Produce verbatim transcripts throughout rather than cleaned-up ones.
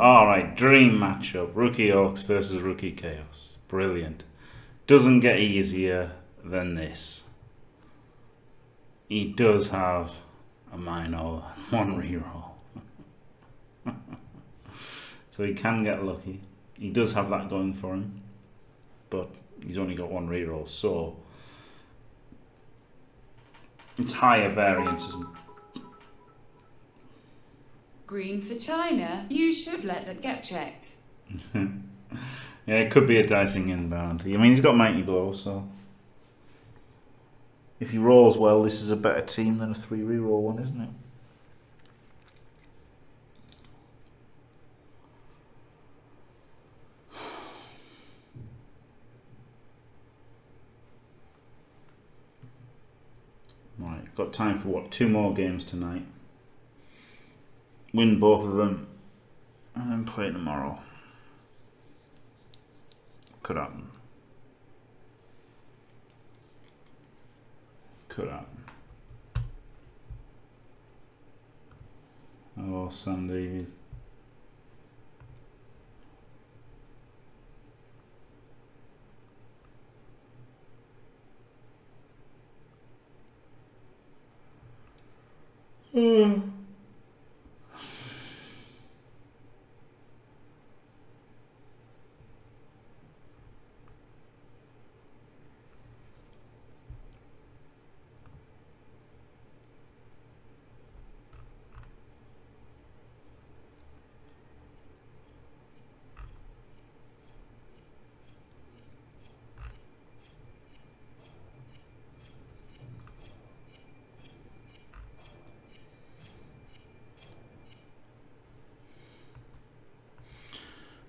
Alright, dream matchup. Rookie Orcs versus Rookie Chaos. Brilliant. Doesn't get easier than this. He does have a minor one reroll. So he can get lucky. He does have that going for him. But he's only got one reroll, so it's higher variance, isn't it? Green for China. You should let that get checked. Yeah, it could be a dicing inbound. I mean, he's got Mighty Blow, so if he rolls well, this is a better team than a three reroll one, isn't it? Right, got time for what? Two more games tonight. Win both of them and then play tomorrow. Could happen. Could happen. Hello, Sam Davies. Mm.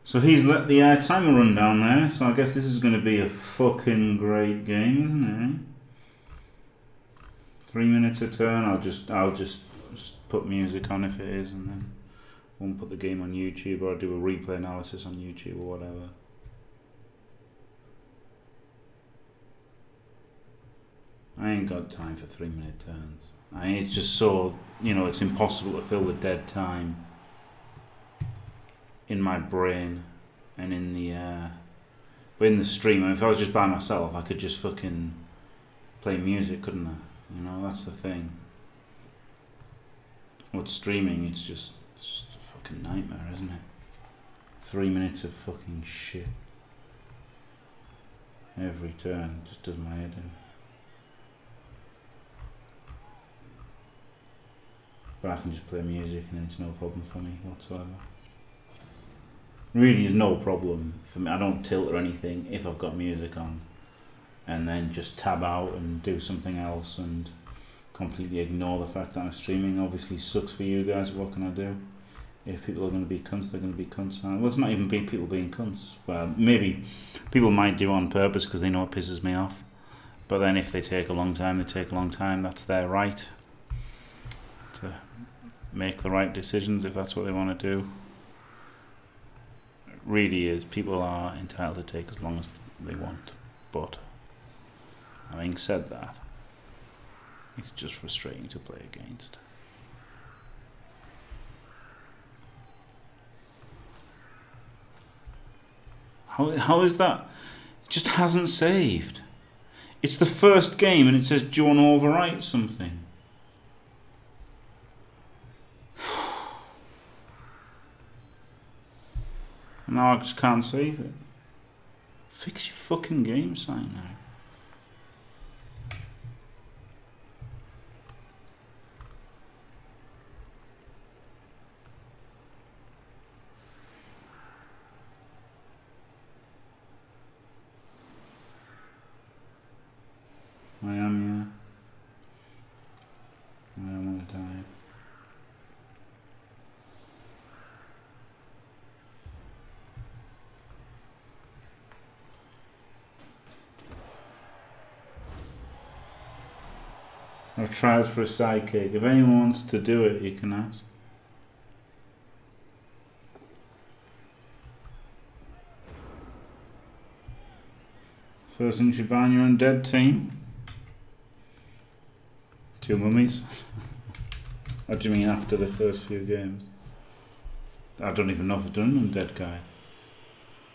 So he's let the uh, timer run down there, so I guess this is going to be a fucking great game, isn't it? Three minutes a turn. I'll just, I'll just, just put music on if it is, and then won't put the game on YouTube, or I'll do a replay analysis on YouTube or whatever. I ain't got time for three minute turns. I mean, it's just so, you know, it's impossible to fill the dead time in my brain and in the uh but in the stream. I mean, if I was just by myself, I could just fucking play music, couldn't I? You know, that's the thing with streaming. It's just, it's just a fucking nightmare, isn't it? Three minutes of fucking shit every turn. Just does my head in. But I can just play music and it's no problem for me whatsoever. Really is no problem for me. I don't tilt or anything if I've got music on, and then just tab out and do something else and completely ignore the fact that I'm streaming. Obviously sucks for you guys. What can I do? If people are going to be cunts, they're going to be cunts. Well, it's not even be people being cunts. Well, maybe people might do on purpose because they know it pisses me off, but then if they take a long time, they take a long time. That's their right to make the right decisions if that's what they want to do. Really is. People are entitled to take as long as they want, but having said that, it's just frustrating to play against. How, how is that? It just hasn't saved. It's the first game and it says, do you want to overwrite something? Now I just can't save it. Fix your fucking game sign now. I am, yeah. I don't want to die. I've tried for a sidekick. If anyone wants to do it, you can ask. First thing, you ban your undead team. Two mummies. What do you mean after the first few games? I don't even know if I've done an undead guy.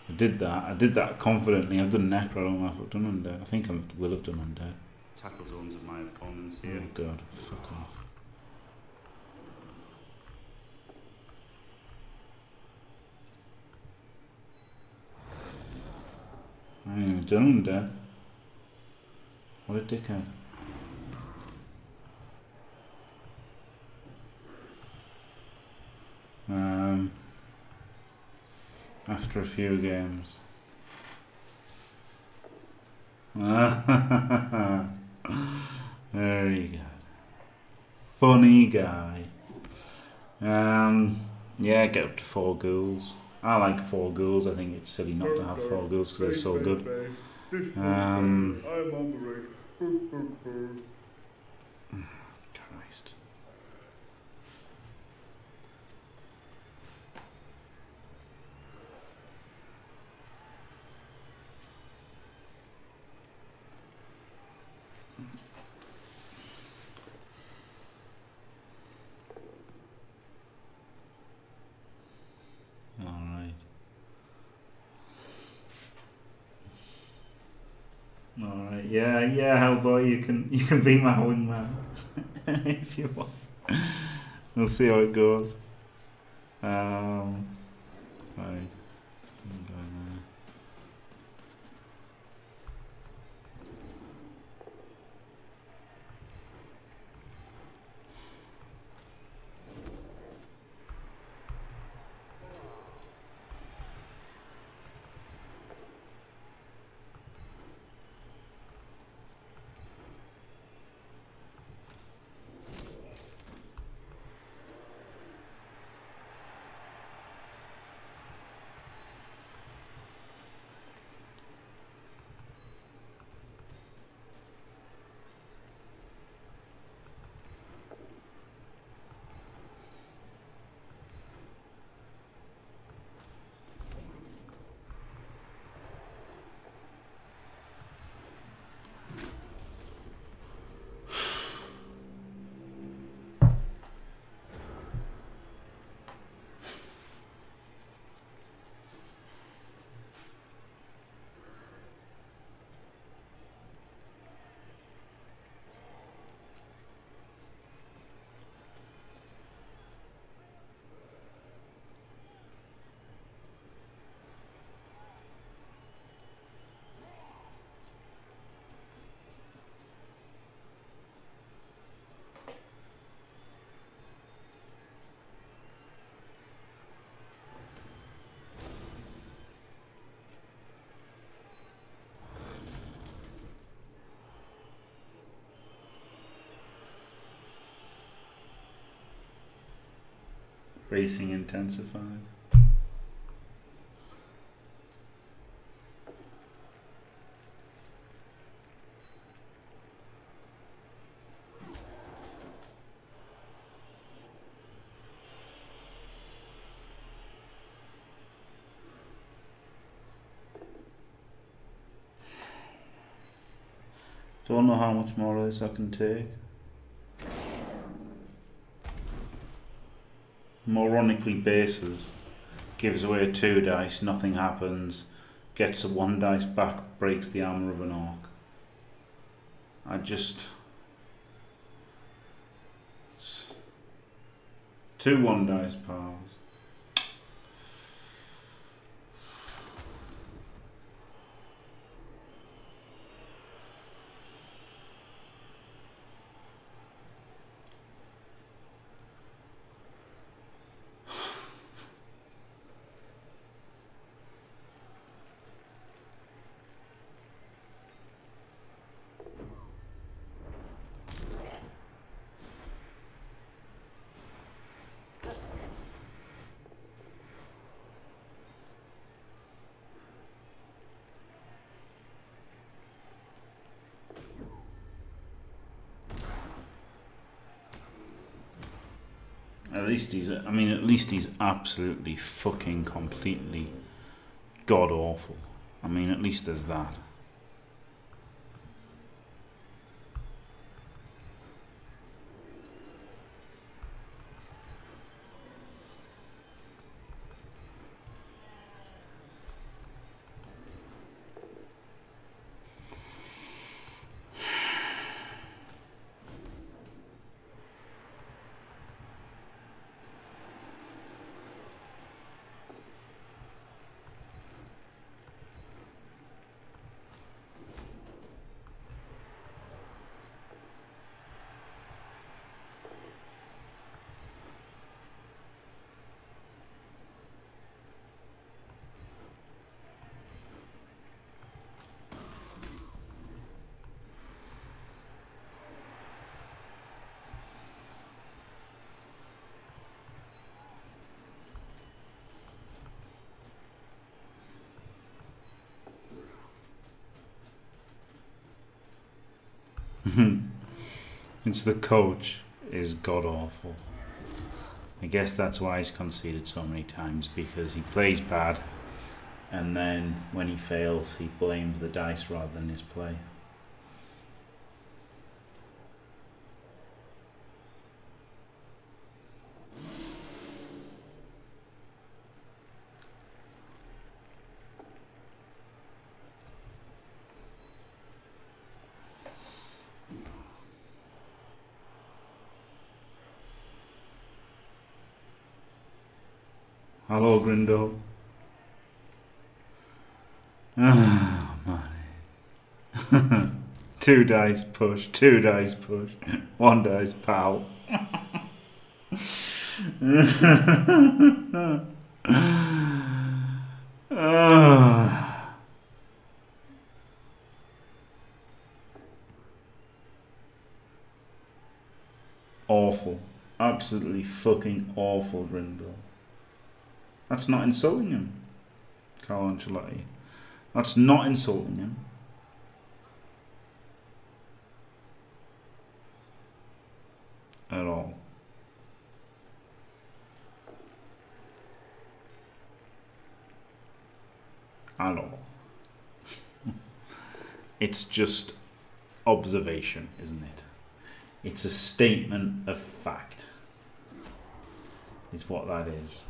I did that. I did that confidently. I've done necro. I don't know if I've done undead. I think I will have done undead. Tackle zones of my opponents here. Oh god, fuck off. I ain't even done undead. What a dickhead. Um, after a few games. Very good. Funny guy. Um, yeah, get up to four ghouls. I like four ghouls. I think it's silly not to have four ghouls because they're so good. Um, Christ. Yeah, yeah, Hellboy, you can you can be my wingman if you want. We'll see how it goes. Um, right, I'm going Racing intensified. Don't know how much more of this I can take. Moronically bases, gives away two dice, nothing happens, gets a one dice back, breaks the armor of an orc. I just... It's two one dice pals. At least he's, I mean, at least he's absolutely fucking completely god-awful. I mean, at least there's that. It's the coach is god awful. I guess that's why he's conceded so many times, because he plays bad, and then when he fails, he blames the dice rather than his play. Hello, Grindo. Ah, oh, money. Two dice push, two dice push, one dice pow. Oh. Awful. Absolutely fucking awful, Grindo. That's not insulting him, Carlo Ancelotti. That's not insulting him. At all. At all. It's just observation, isn't it? It's a statement of fact. It's what that is.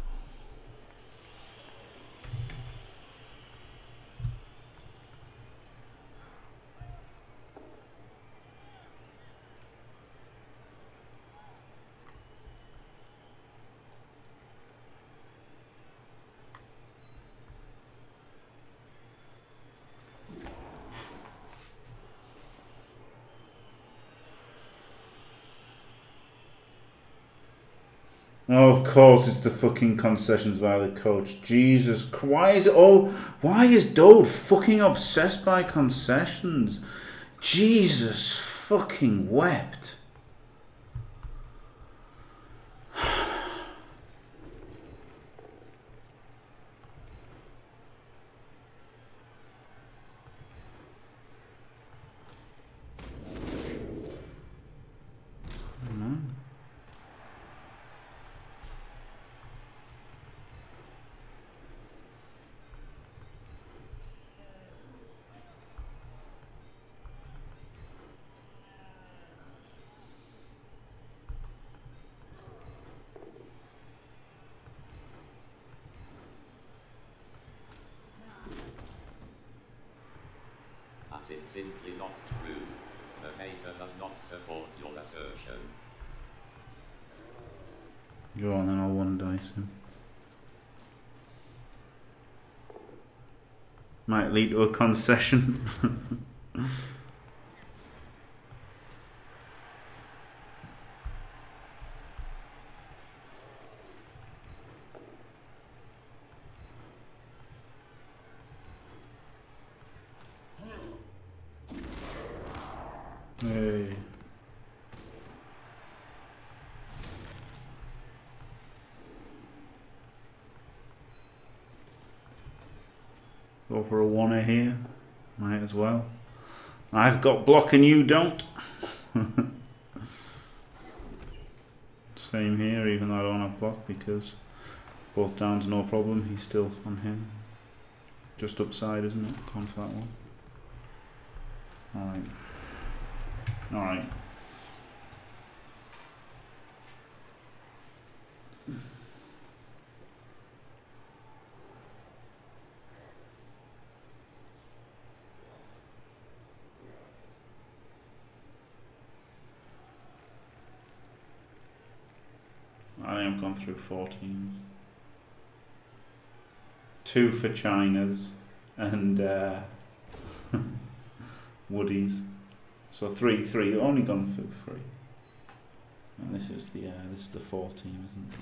Oh, of course, it's the fucking concessions by the coach. Jesus Christ. Why is, oh, why is Dode fucking obsessed by concessions? Jesus fucking wept. Is simply not true. The data does not support your assertion. Go on, then I'll one dice him. Might lead to a concession. Go for a one-er here, might as well. I've got block and you don't. Same here, even though I don't have block, because both downs no problem, he's still on him. Just upside, isn't it? Gone for that one. Alright. Alright. Through fourteen. Two for Chinas and uh, Woodies. So three, three. Only gone for three. And this is the uh, this is the fourth team, isn't it?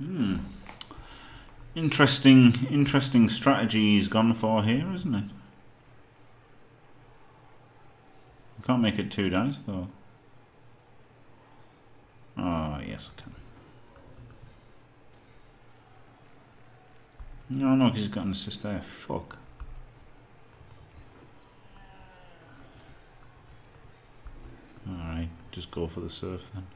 Hmm. Interesting, interesting strategy he's gone for here, isn't it? I can't make it two dice though. Oh, yes I can. No, no, because he's got an assist there. Fuck. Alright, just go for the surf then.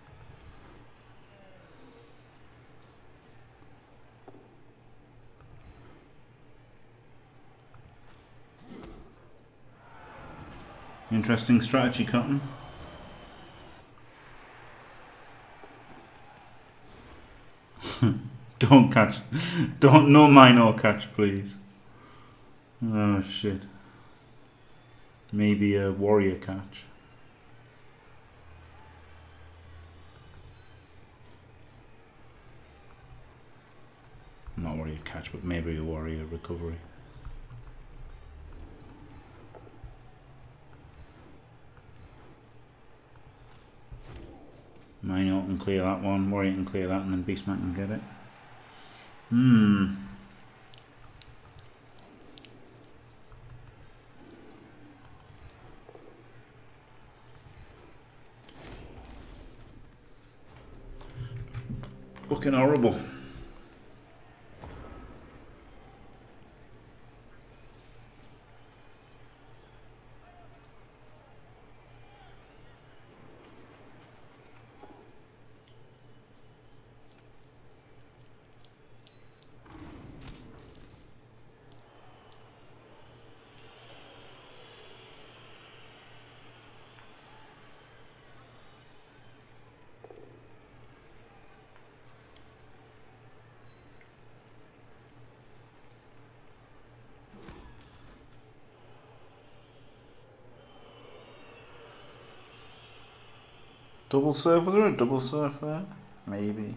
Interesting strategy, Cotton. Don't catch. Don't, no mine or catch, please. Oh, shit. Maybe a warrior catch. Not warrior catch, but maybe a warrior recovery. Mine out and clear that one, warrior and clear that, and then beastman can get it. Hmm. Looking horrible. Double surf, was there a double surf there? Maybe.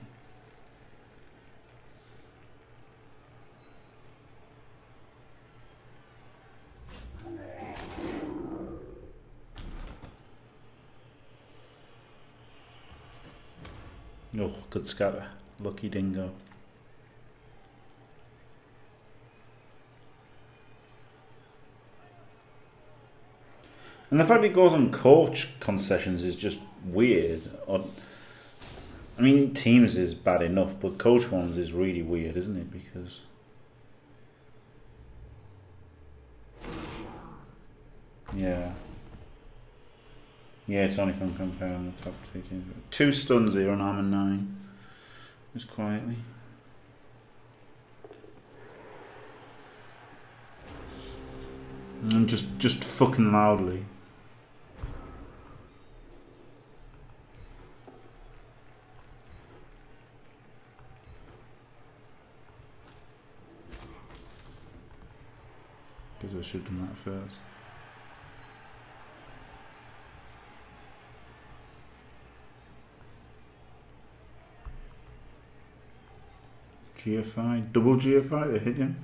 Oh, good scatter. Lucky dingo. And the fact it goes on coach concessions is just weird. I mean, teams is bad enough, but coach ones is really weird, isn't it? Because yeah, yeah, it's only from comparing the top two teams. Two stuns here on armor nine, just quietly. And just, just fucking loudly. I should have done that first. G F I, double G F I to hit him,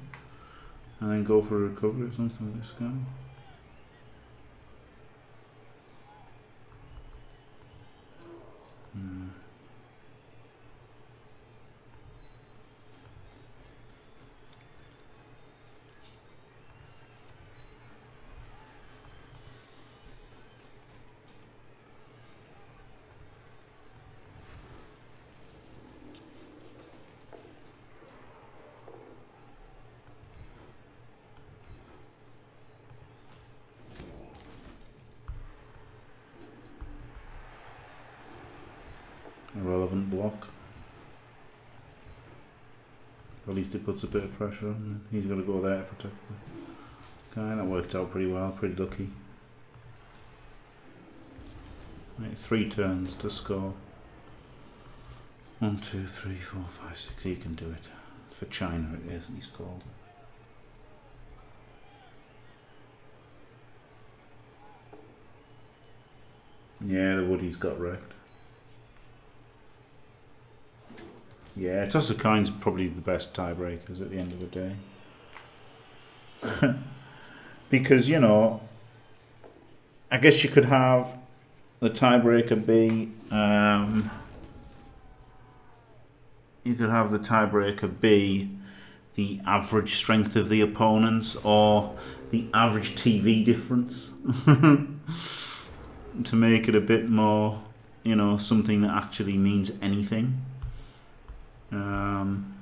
and then go for a recovery or something like this guy. Hmm. Irrelevant block. At least it puts a bit of pressure on. He's got to go there to protect the guy. That worked out pretty well, pretty lucky. Right, three turns to score. One, two, three, four, five, six. He can do it. For China it is, and he's called. Yeah, the Woody's got wrecked. Yeah, toss of coins is probably the best tiebreakers at the end of the day. Because, you know, I guess you could have the tiebreaker be um, you could have the tiebreaker be the average strength of the opponents or the average T V difference to make it a bit more, you know, something that actually means anything. Um,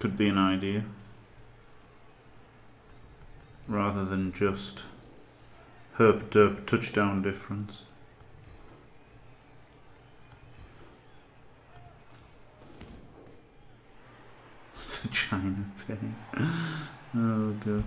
could be an idea rather than just herp derp touchdown difference. The China pain. Oh god.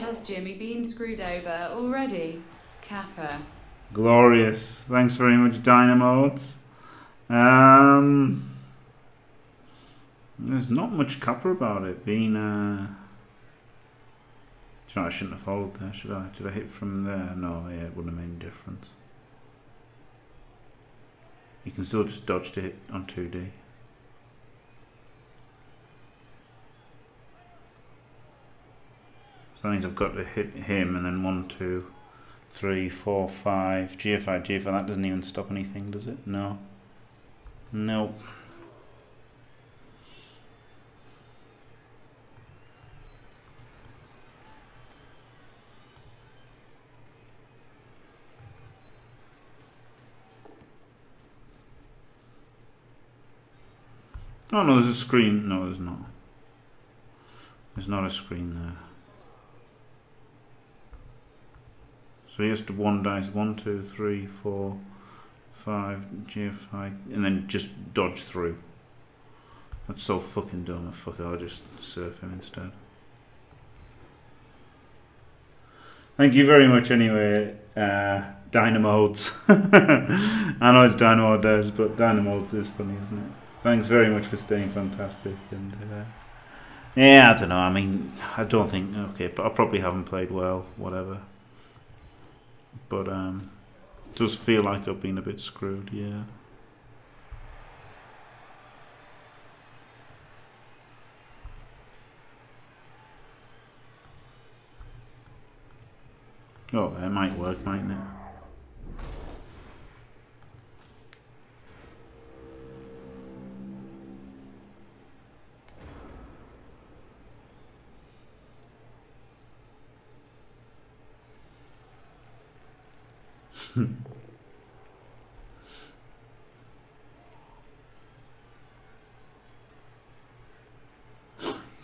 Has Jimmy been screwed over already? Kappa. Glorious. Thanks very much, Dynamodes. Um, there's not much Kappa about it. Being, uh... I shouldn't have followed there, should I? Did I hit from there? No, yeah, it wouldn't have made a difference. You can still just dodge to hit on two D. That means I've got to hit him and then one, two, three, four, five. G F I, G F I, that doesn't even stop anything, does it? No. Nope. Oh no, there's a screen. No, there's not. There's not a screen there. So he has to one dice, one, two, three, four, five, G F I, and then just dodge through. That's so fucking dumb. Fuck it, I'll just surf him instead. Thank you very much anyway, uh, Dynamodes. I know it's Dynamodes, but Dynamodes is funny, isn't it? Thanks very much for staying fantastic. And uh, yeah, I don't know, I mean, I don't think, okay, but I probably haven't played well, whatever. But um, it does feel like I've been a bit screwed, yeah. Oh, it might work, mightn't it?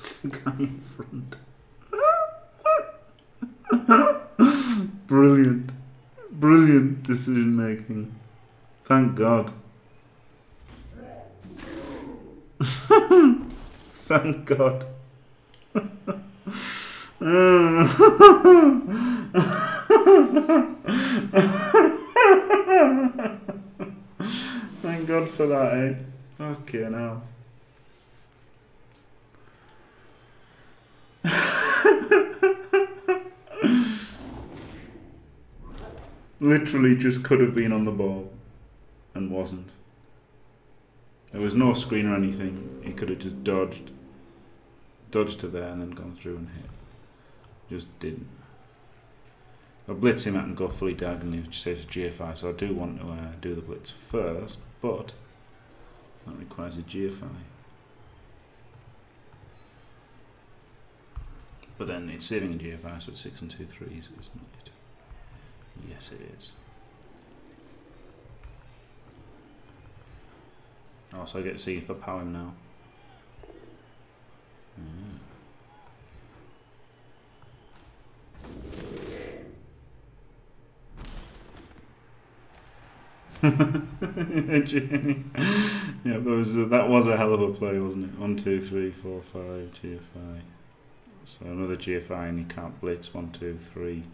It's the guy in front. Brilliant. Brilliant decision making. Thank God. Thank God. Thank God for that, eh? Okay, now. Literally just could have been on the ball and wasn't. There was no screen or anything. He could have just dodged. Dodged to there and then gone through and hit. Just didn't. I'll blitz him out and go fully diagonally, which saves a G F I, so I do want to uh, do the blitz first, but that requires a G F I. But then it's saving a G F I, so it's six and two threes, isn't it? Yes, it is. Oh, so I get to see if I power him now. Mm. Jenny. Yeah, that was, a, that was a hell of a play, wasn't it? One, two, three, four, five, G F I. So another G F I, and you can't blitz. One, two, three,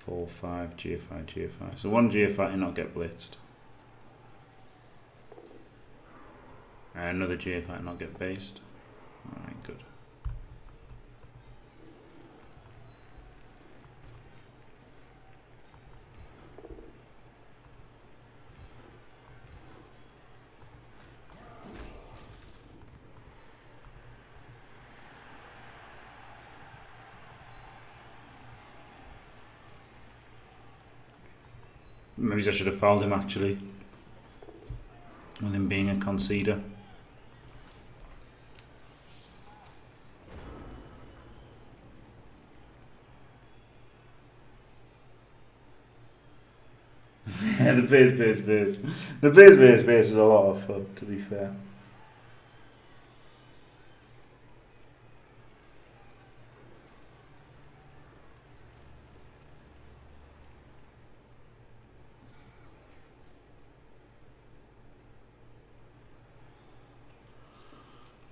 four, five, G F I, G F I. So one G F I and not get blitzed. And another G F I and not get based. Alright, good. Maybe I should have fouled him actually, with him being a conceder. Yeah, the base, base, base. The base, base, base is a lot of fun, to be fair.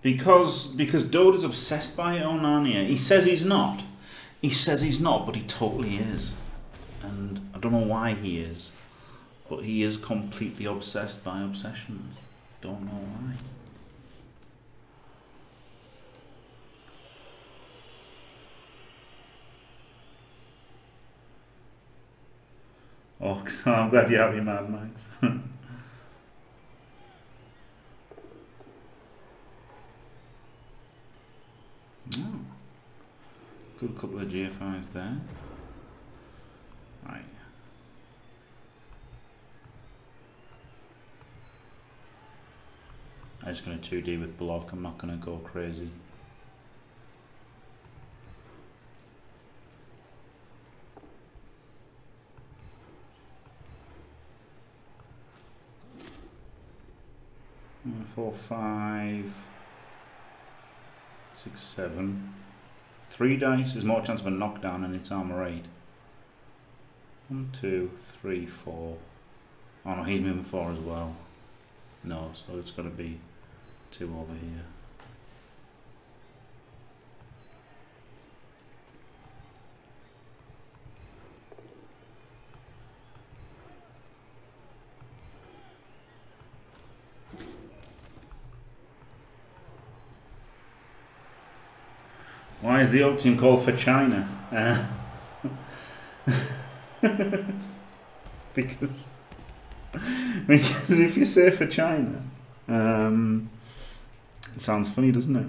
Because because Doda's obsessed by Onania. He says he's not. He says he's not, but he totally is. And I don't know why he is. But he is completely obsessed by obsessions. Don't know why. Oh, I'm glad you have your Mad Max. Oh. Good couple of G F Is there. Right. I'm just going to two D with block. I'm not going to go crazy. Four, five. Six, seven. Three dice is more chance of a knockdown and it's armor eight. One, two, three, four. Oh no, he's moving four as well. No, so it's got to be two over here. Why is the old team called For China? Uh, because, because if you say For China, um, it sounds funny, doesn't it?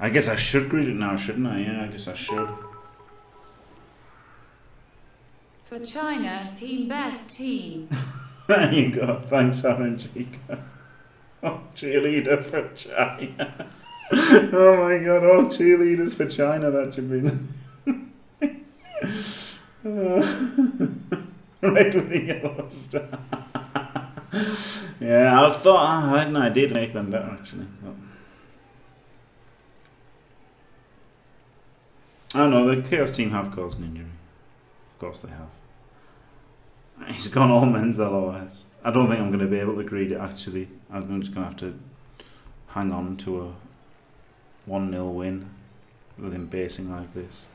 I guess I should greet it now, shouldn't I? Yeah, I guess I should. For China, team best team. There you go. Thanks, Aaron Chico. Oh, cheerleader for China. Oh my god, all cheerleaders for China, that should be the... Red with the yellow star. Yeah, I thought I hadn't I did make them better actually. But... I know, the Chaos team have caused an injury. Of course they have. He's gone all men's L O S. I don't think I'm going to be able to greet it, actually. I'm just going to have to hang on to a one nil win with him basing like this.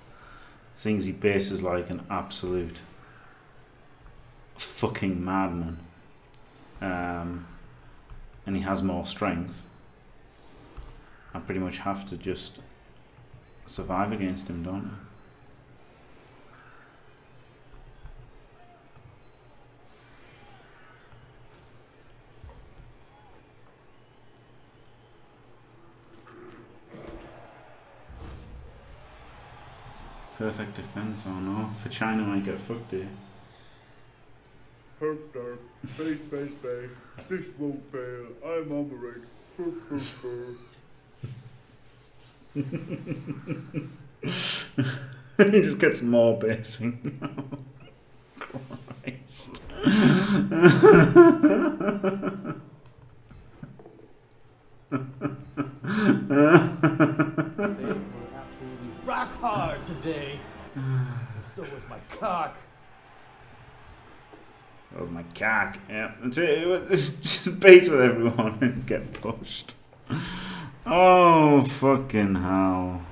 Seeing as he bases like an absolute fucking madman. Um, and he has more strength. I pretty much have to just... survive against him, don't I? Perfect defense, or no? For China, might get fucked here. Hope down, face, face, face. This won't fail. I'm on the ring. He just gets more basing now. Christ. They were absolutely rock hard today. And so was my cock. That was my cock. Yeah, that's it. Just bait with everyone and get pushed. Oh, fucking hell.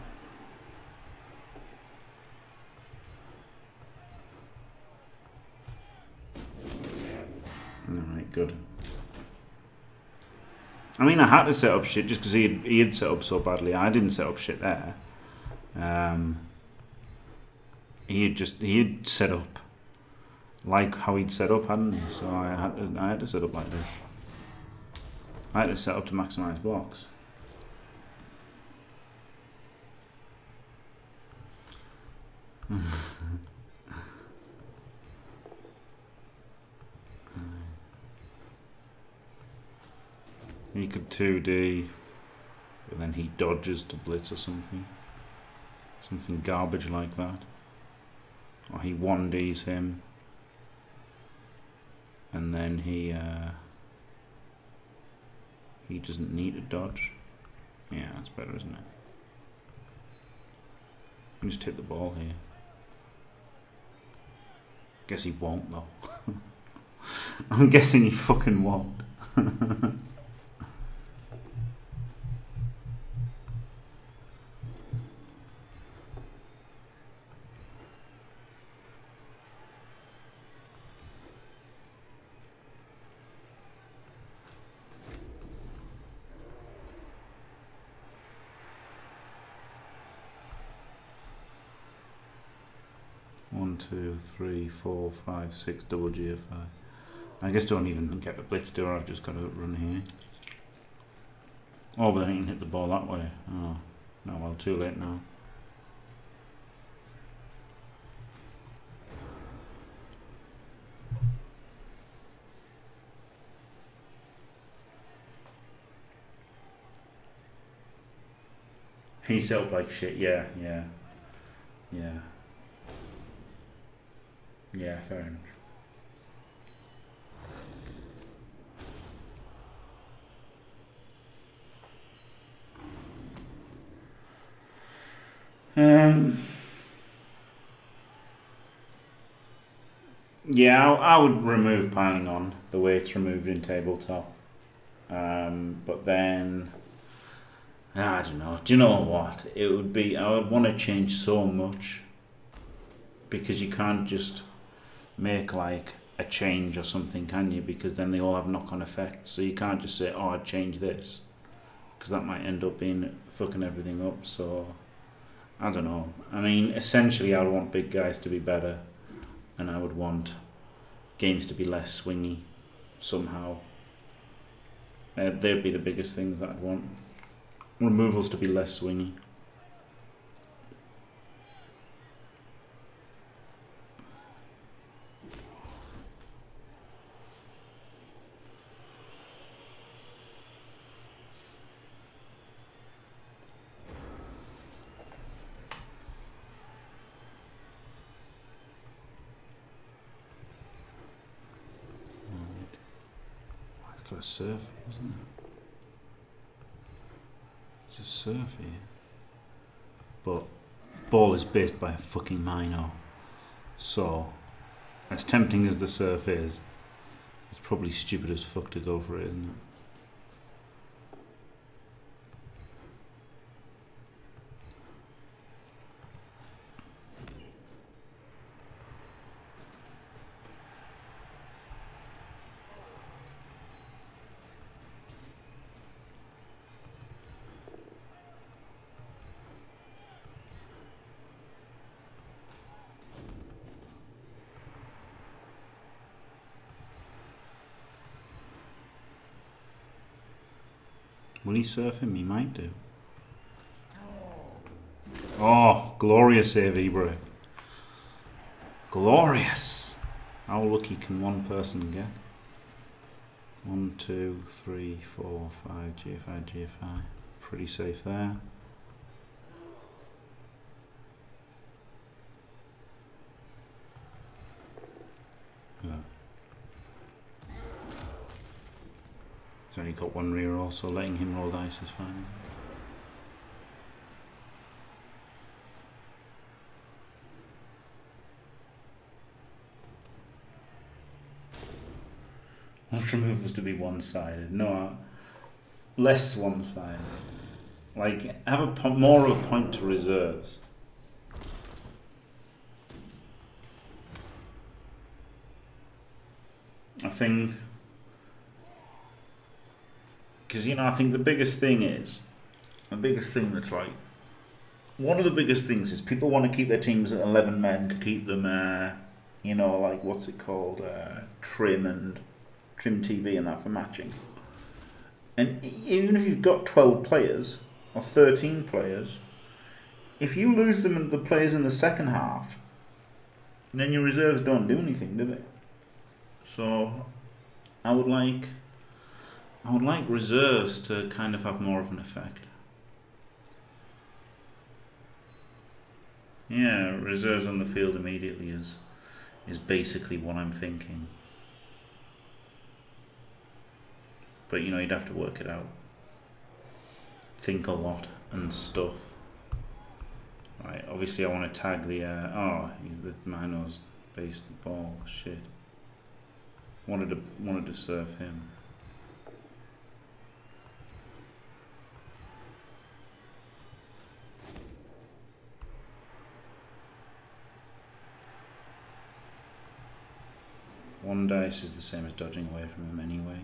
Alright. good. I mean, I had to set up shit just because he had, he had set up so badly. I didn't set up shit there. Um, he had just he had set up like how he'd set up, hadn't he? So I had to, I had to set up like this. I had to set up to maximise blocks. He could two D, and then he dodges to blitz or something. Something garbage like that. Or he one Ds him, and then he, uh, he doesn't need to dodge. Yeah, that's better, isn't it? You can just hit the ball here. Guess he won't, though. I'm guessing he fucking won't. Two, three, four, five, six, double G F I. I guess don't even get the blitz, do I? I've just got to run here. Oh, but I can hit the ball that way. Oh, no, well, too late now. He set up like shit, yeah, yeah, yeah. Yeah, fair enough. Um, yeah, I, I would remove piling on the way it's removed in tabletop. Um, but then, I don't know. Do you know what? It would be, I would want to change so much because you can't just make like a change or something, can you? Because then they all have knock-on effects. So you can't just say, "Oh, I'd change this," because that might end up being fucking everything up. So I don't know. I mean, essentially, I would want big guys to be better, and I would want games to be less swingy somehow. Uh, they'd be the biggest things that I'd want. Removals to be less swingy. Got a surf, isn't it? Just surf here. But ball is based by a fucking minor. So as tempting as the surf is, it's probably stupid as fuck to go for it, isn't it? Will he surf him? He might do. Oh, glorious A V break. Glorious! How lucky can one person get? One, two, three, four, five, G F I, G F I. Pretty safe there. Only got one reroll, so letting him roll dice is fine. Watch removals to be one-sided. No, less one-sided. Like, have a po more of a point to reserves. I think Because, you know, I think the biggest thing is, the biggest thing that's like, one of the biggest things is people want to keep their teams at eleven men to keep them, uh, you know, like, what's it called, uh, trim and trim T V and that for matching. And even if you've got twelve players, or thirteen players, if you lose them and the players in the second half, then your reserves don't do anything, do they? So, I would like, I would like reserves to kind of have more of an effect. Yeah, reserves on the field immediately is, is basically what I'm thinking. But, you know, you'd have to work it out. Think a lot and stuff. Right, obviously I want to tag the, uh, oh, the Minos based ball, shit. Wanted to, wanted to serve him. One dice is the same as dodging away from him anyway.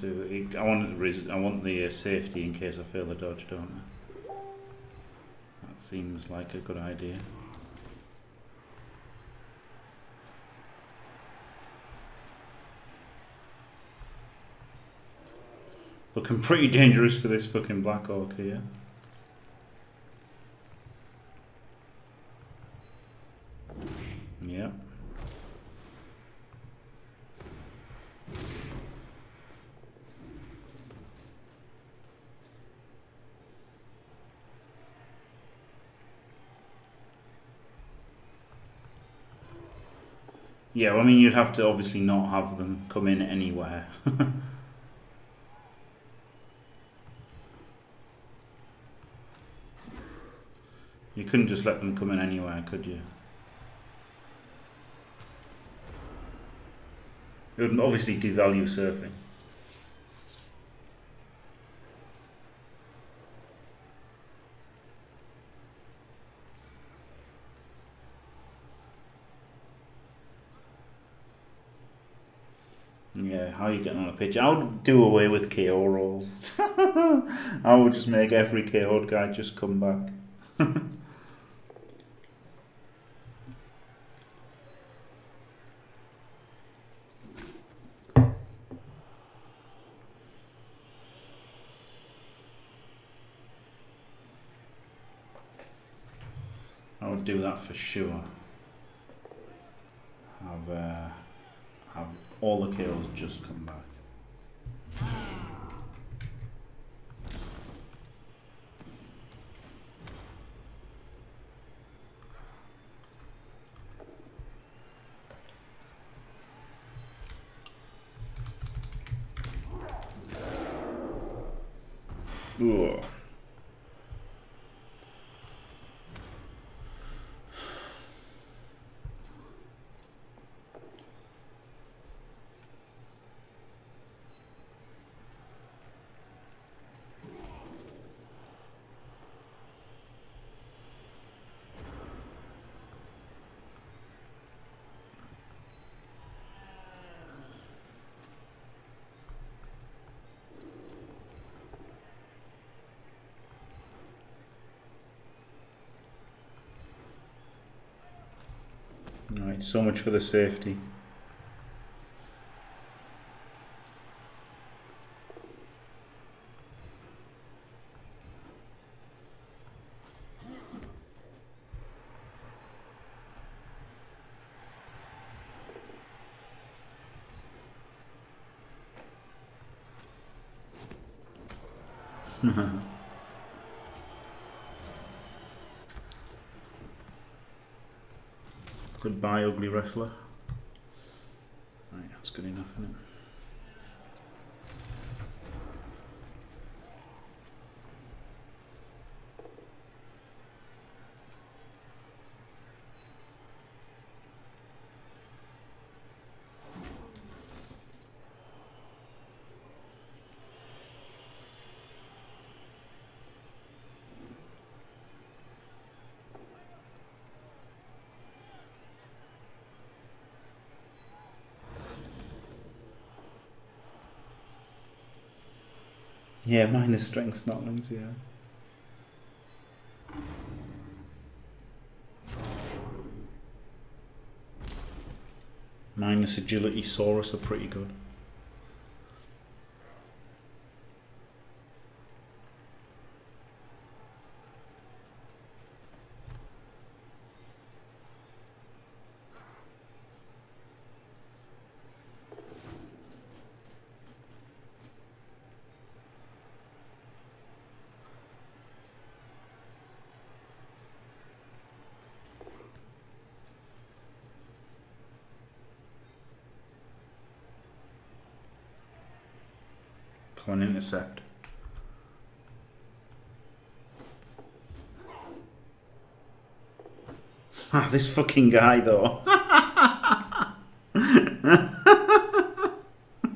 To, I want I want the uh, safety in case I fail the dodge, don't I? That seems like a good idea. Looking pretty dangerous for this fucking Black Hawk here. Yep. Yeah, well, I mean, you'd have to obviously not have them come in anywhere. You couldn't just let them come in anywhere, could you? It would obviously devalue surfing. How are you getting on a pitch? I would do away with K O rolls. I would just make every K O'd guy just come back. I would do that for sure. Have uh, have. All the kills just come back. Ooh. Right, so much for the safety. Goodbye, ugly wrestler. Right, that's good enough, isn't it? Yeah, minus strength snotlings, yeah. Minus agility Saurus are pretty good. Come on, intercept. Ah, this fucking guy though. The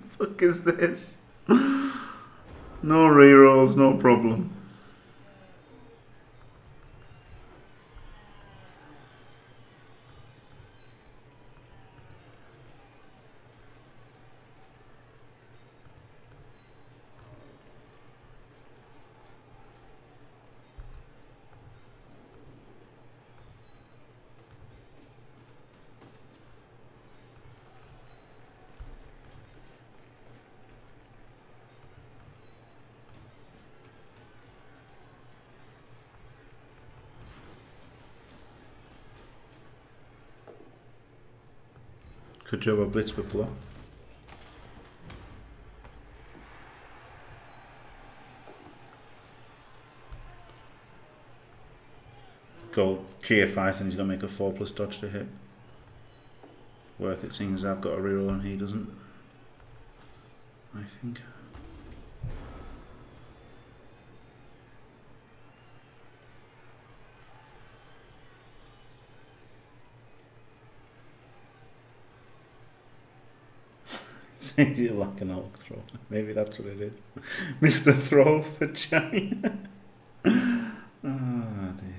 fuck is this? No rerolls, no problem. Good job I blitz with block. Go G F I, and he's gonna make a four plus dodge to hit. Worth it, seeing as I've got a reroll and he doesn't. I think. You're like an old throw. Maybe that's what it is. Mister Throw for China. Oh dear.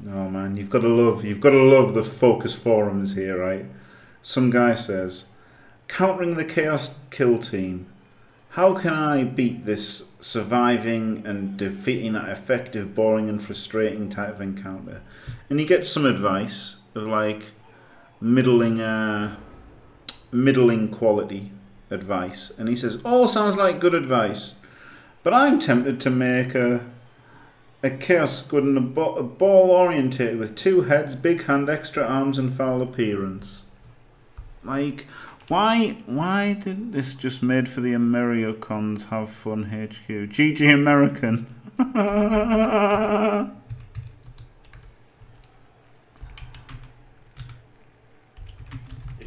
No man, you've got to love. You've got to love the focus forums here, right? Some guy says, countering the Chaos Kill team, how can I beat this surviving and defeating that effective, boring and frustrating type of encounter? And he gets some advice of like middling uh, middling quality advice. And he says, oh, sounds like good advice, but I'm tempted to make a, a Chaos Squid and a, bo a ball orientated with two heads, big hand, extra arms and foul appearance. Like, why why didn't this just made for the Americons have fun H Q? G G American. If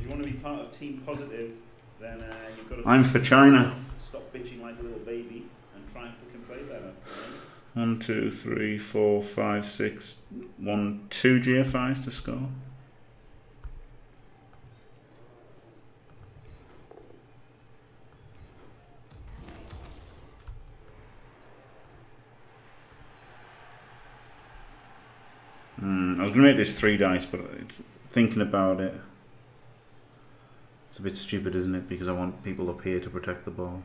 you want to be part of Team Positive, then uh, you've got to... I'm for China. Stop bitching like a little baby and try and fucking play better. One, two, three, four, five, six, one, two G F Is to score. Mm, I was going to make this three dice, but thinking about it, it's a bit stupid, isn't it? Because I want people up here to protect the ball.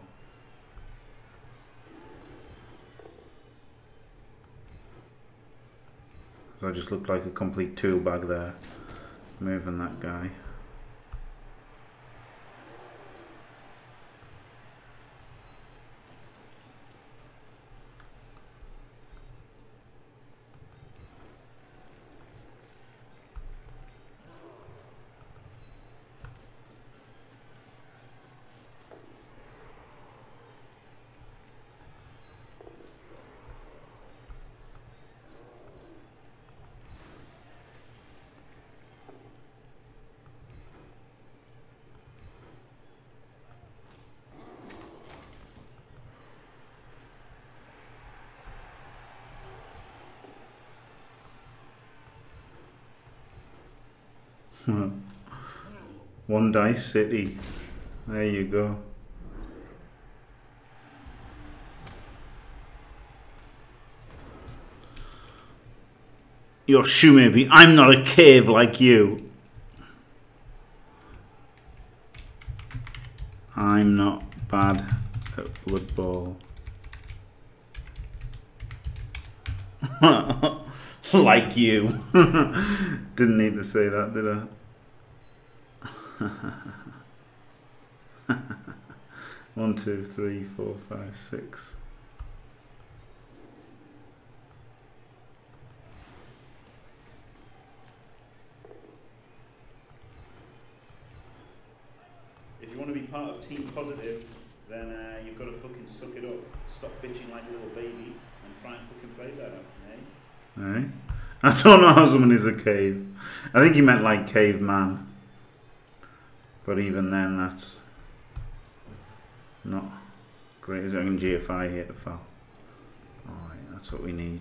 So I just looked like a complete tool bag there, moving that guy. One Dice City. There you go. Your shoe maybe. I'm not a cave like you. I'm not bad at Blood Bowl. Like you. Didn't need to say that, did I? One, two, three, four, five, six. If you want to be part of Team Positive, then uh, you've got to fucking suck it up. Stop bitching like a little baby and try and fucking play better, eh? Alright. I don't know how someone is a cave. I think he meant like caveman. But even then, that's not great. Is it? I can G F I here to foul. Alright, that's what we need.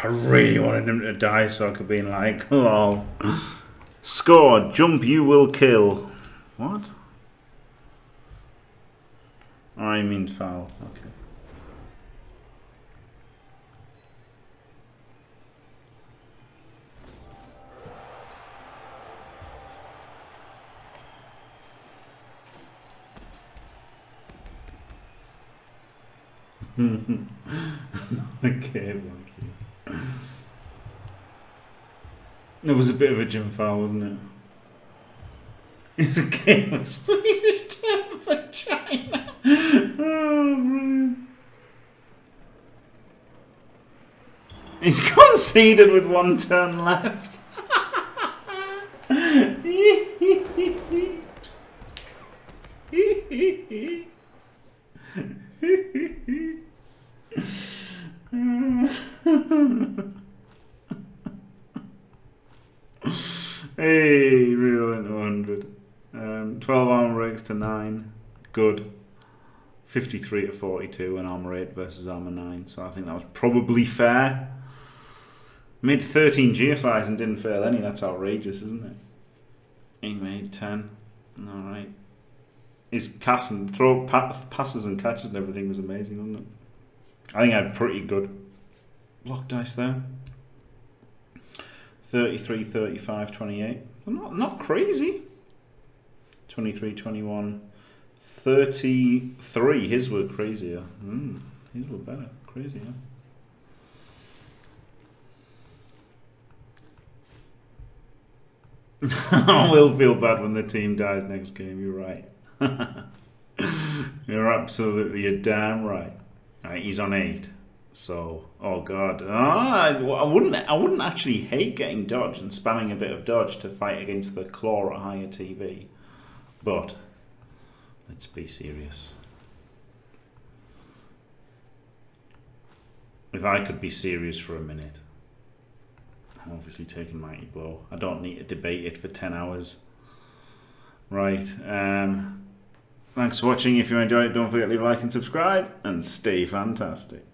I really wanted him to die so I could be like, lol. Score, jump, you will kill. What? I mean foul, okay. Okay, like you. It was a bit of a gym foul, wasn't it? It's a game of Swedish term for China. Oh, brilliant. He's conceded with one turn left. Hey, reel into one hundred. Um, twelve armor breaks to nine. Good. fifty-three to forty-two, and armor eight versus armor nine. So I think that was probably fair. Made thirteen G F Is and didn't fail any. That's outrageous, isn't it? He made ten. Alright. His cast and throw pa passes and catches and everything was amazing, wasn't it? I think I had pretty good block dice there. thirty-three, thirty-five, twenty-eight. Well, not, not crazy. twenty-three, twenty-one, thirty-three. His were crazier. Mm, his were better. Crazier. I will feel bad when the team dies next game. You're right. You're absolutely, you're damn right. All right, he's on eight. So, oh god, ah, I wouldn't, I wouldn't actually hate getting dodge and spamming a bit of dodge to fight against the claw at higher T V, but let's be serious. If I could be serious for a minute, I'm obviously taking Mighty Blow. I don't need to debate it for ten hours. Right, um, thanks for watching. If you enjoyed it, don't forget to leave a like and subscribe, and stay fantastic.